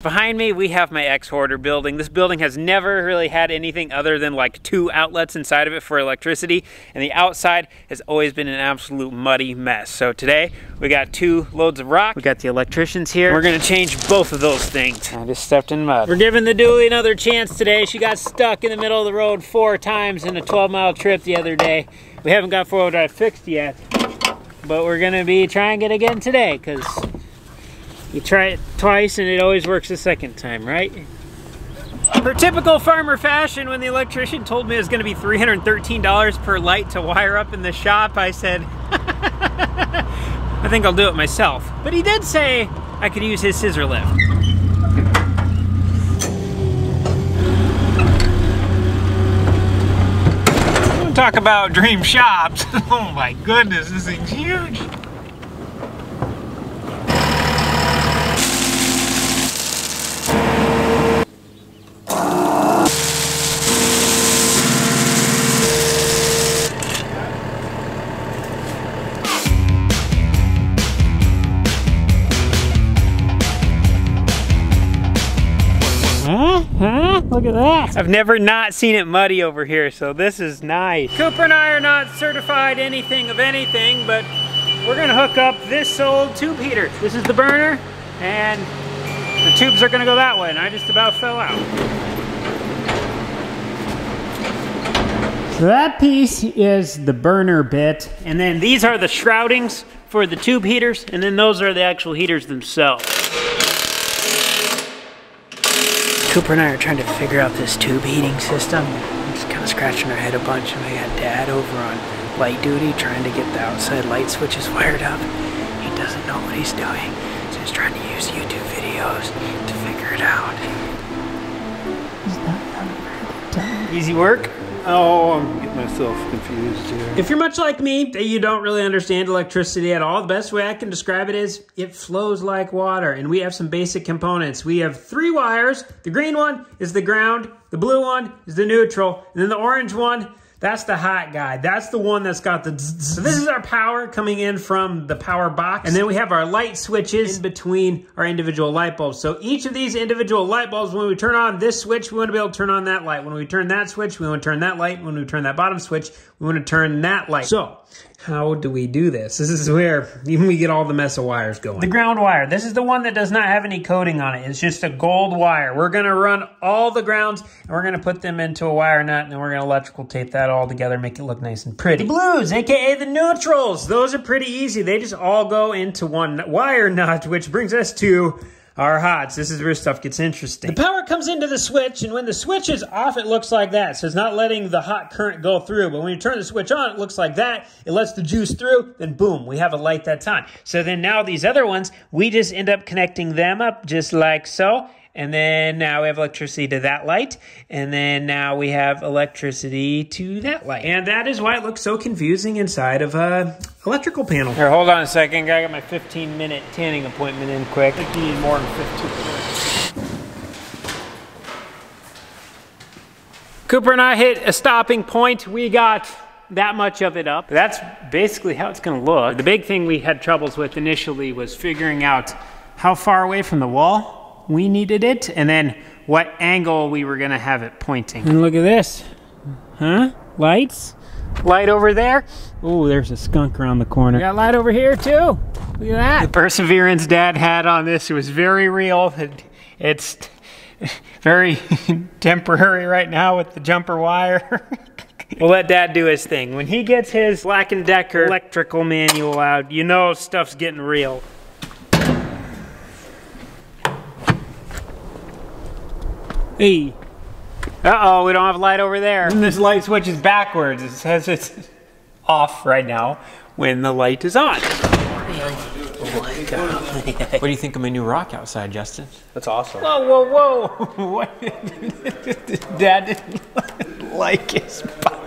Behind me, we have my ex-hoarder building. This building has never really had anything other than like two outlets inside of it for electricity, and the outside has always been an absolute muddy mess. So today, we got two loads of rock. We got the electricians here. We're gonna change both of those things. I just stepped in mud. We're giving the dually another chance today. She got stuck in the middle of the road 4 times in a 12-mile trip the other day. We haven't got four-wheel drive fixed yet, but we're gonna be trying it again today, because you try it twice and it always works the second time, right? For typical farmer fashion, when the electrician told me it was going to be $313 per light to wire up in the shop, I said, I think I'll do it myself. But he did say I could use his scissor lift. Talk about dream shops. Oh my goodness, this thing's huge. Look at that. I've never not seen it muddy over here, so this is nice. Cooper and I are not certified anything of anything, but we're gonna hook up this old tube heater. This is the burner, and the tubes are gonna go that way, and I just about fell out. So that piece is the burner bit, and then these are the shroudings for the tube heaters, and then those are the actual heaters themselves. Cooper and I are trying to figure out this tube heating system. I'm just kind of scratching our head a bunch, and I got Dad over on light duty trying to get the outside light switches wired up. He doesn't know what he's doing, so he's trying to use YouTube videos to figure it out. He's not done. Easy work? Oh, I'm getting myself confused here. If you're much like me, that you don't really understand electricity at all, the best way I can describe it is it flows like water, and we have some basic components. We have 3 wires. The green one is the ground, the blue one is the neutral, and then the orange one, that's the hot guy. That's the one that's got the zzz. So this is our power coming in from the power box. And then we have our light switches in between our individual light bulbs. So each of these individual light bulbs, when we turn on this switch, we want to be able to turn on that light. When we turn that switch, we want to turn that light. When we turn that bottom switch, we want to turn that light. So how do we do this? This is where even we get all the mess of wires going. The ground wire. This is the one that does not have any coating on it. It's just a gold wire. We're going to run all the grounds, and we're going to put them into a wire nut, and then we're going to electrical tape that all together, make it look nice and pretty. The blues, aka the neutrals, those are pretty easy. They just all go into one wire nut, which brings us to our hots. This is where stuff gets interesting. The power comes into the switch, and when the switch is off, it looks like that. So it's not letting the hot current go through, but when you turn the switch on, it looks like that. It lets the juice through, then boom, we have a light that's on. So then now these other ones, we just end up connecting them up just like so. And then now we have electricity to that light. And then now we have electricity to that light. And that is why it looks so confusing inside of a electrical panel. Here, hold on a second. I got my 15-minute tanning appointment in quick. I think you need more than 15 minutes. Cooper and I hit a stopping point. We got that much of it up. That's basically how it's gonna look. The big thing we had troubles with initially was figuring out how far away from the wall we needed it, and then what angle we were gonna have it pointing. And look at this, huh? Lights, light over there. Oh, there's a skunk around the corner. We got light over here too, look at that. The perseverance Dad had on this, it was very real. It's very temporary right now with the jumper wire. We'll let Dad do his thing. When he gets his Black & Decker electrical manual out, you know stuff's getting real. Hey. Uh-oh, we don't have light over there. And this light switch is backwards. It says it's off right now when the light is on. Oh my God. What do you think of my new rock outside, Justin? That's awesome. Whoa, whoa, whoa. What? Dad didn't like his box.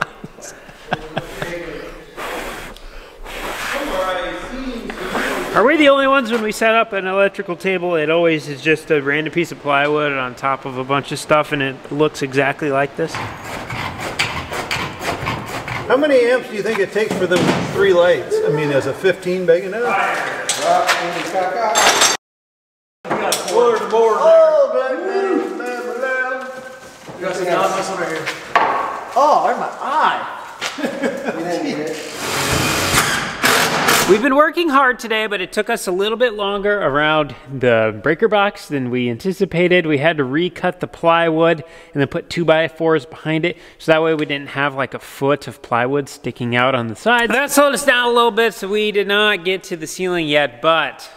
Are we the only ones when we set up an electrical table, it always is just a random piece of plywood on top of a bunch of stuff and it looks exactly like this? How many amps do you think it takes for the 3 lights? I mean, is a 15 big enough? Fire. More. We've been working hard today, but it took us a little bit longer around the breaker box than we anticipated. We had to recut the plywood and then put 2x4s behind it, so that way we didn't have like a foot of plywood sticking out on the sides. That slowed us down a little bit, so we did not get to the ceiling yet, but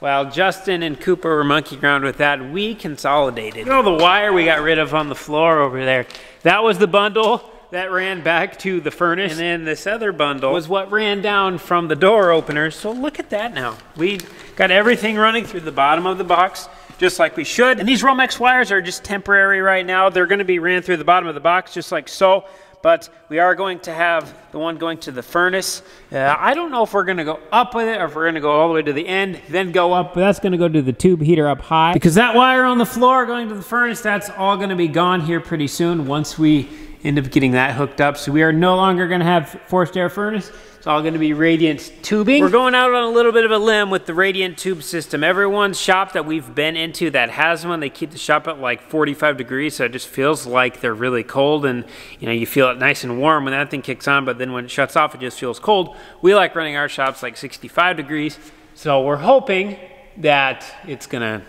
while Justin and Cooper were monkeying around with that, we consolidated. You know, the wire we got rid of on the floor over there, that was the bundle that ran back to the furnace. And then this other bundle was what ran down from the door opener. So look at that now. We got everything running through the bottom of the box, just like we should. And these Romex wires are just temporary right now. They're gonna be ran through the bottom of the box, just like so. But we are going to have the one going to the furnace. I don't know if we're gonna go up with it or if we're gonna go all the way to the end, then go up. But that's gonna go to the tube heater up high, because that wire on the floor going to the furnace, that's all gonna be gone here pretty soon once we end up getting that hooked up. So we are no longer gonna have forced air furnace. It's all gonna be radiant tubing. We're going out on a little bit of a limb with the radiant tube system. Everyone's shop that we've been into that has one, they keep the shop at like 45 degrees, so it just feels like they're really cold, and you know, you feel it nice and warm when that thing kicks on, but then when it shuts off, it just feels cold. We like running our shops like 65 degrees. So we're hoping that it's gonna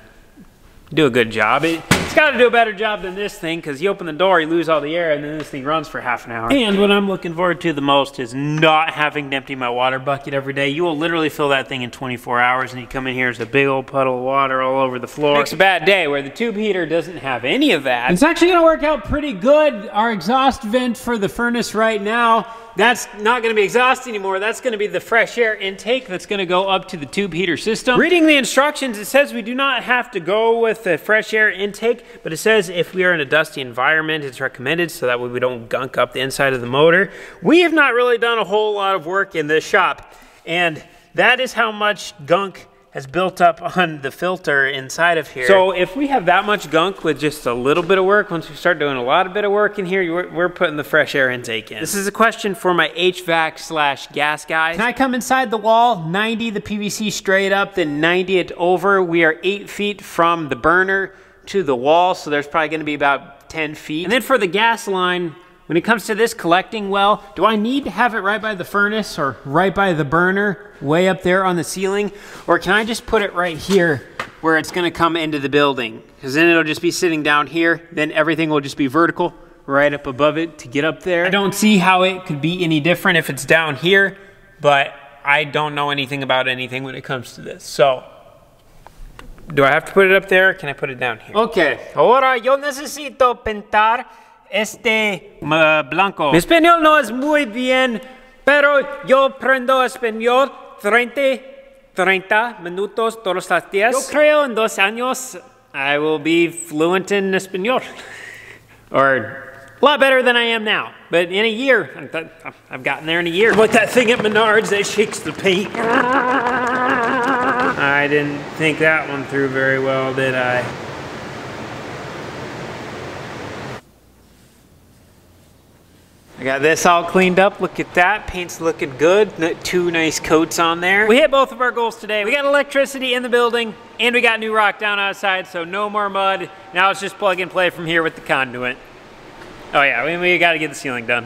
do a good job. It's got to do a better job than this thing, because you open the door, you lose all the air, and then this thing runs for half an hour. And what I'm looking forward to the most is not having to empty my water bucket every day. You will literally fill that thing in 24 hours, and you come in here, there's a big old puddle of water all over the floor. It's a bad day where the tube heater doesn't have any of that. It's actually going to work out pretty good. Our exhaust vent for the furnace right now, that's not going to be exhaust anymore. That's going to be the fresh air intake that's going to go up to the tube heater system. Reading the instructions, it says we do not have to go with the fresh air intake, but it says if we are in a dusty environment, it's recommended, so that way we don't gunk up the inside of the motor. We have not really done a whole lot of work in this shop, and that is how much gunk has built up on the filter inside of here. So if we have that much gunk with just a little bit of work, once we start doing a lot of bit of work in here, we're putting the fresh air intake in. This is a question for my HVAC slash gas guys. Can I come inside the wall, 90 the PVC straight up, then 90 it over? We are 8 feet from the burner to the wall, so there's probably gonna be about 10 feet. And then for the gas line, when it comes to this collecting well, do I need to have it right by the furnace or right by the burner, way up there on the ceiling? Or can I just put it right here where it's gonna come into the building? Because then it'll just be sitting down here, then everything will just be vertical right up above it to get up there. I don't see how it could be any different if it's down here, but I don't know anything about anything when it comes to this. So do I have to put it up there or can I put it down here? Okay. Ahora yo necesito pintar este blanco. Mi español no es muy bien, pero yo prendo español 30 minutos todos los días. Yo creo en 2 años, I will be fluent in español. Or a lot better than I am now. But in a year, I've gotten there in a year. Like that thing at Menards that shakes the paint. I didn't think that one through very well, did I? I got this all cleaned up. Look at that. Paint's looking good. 2 nice coats on there. We hit both of our goals today. We got electricity in the building and we got new rock down outside, so no more mud. Now it's just plug and play from here with the conduit. Oh yeah, we got to get the ceiling done.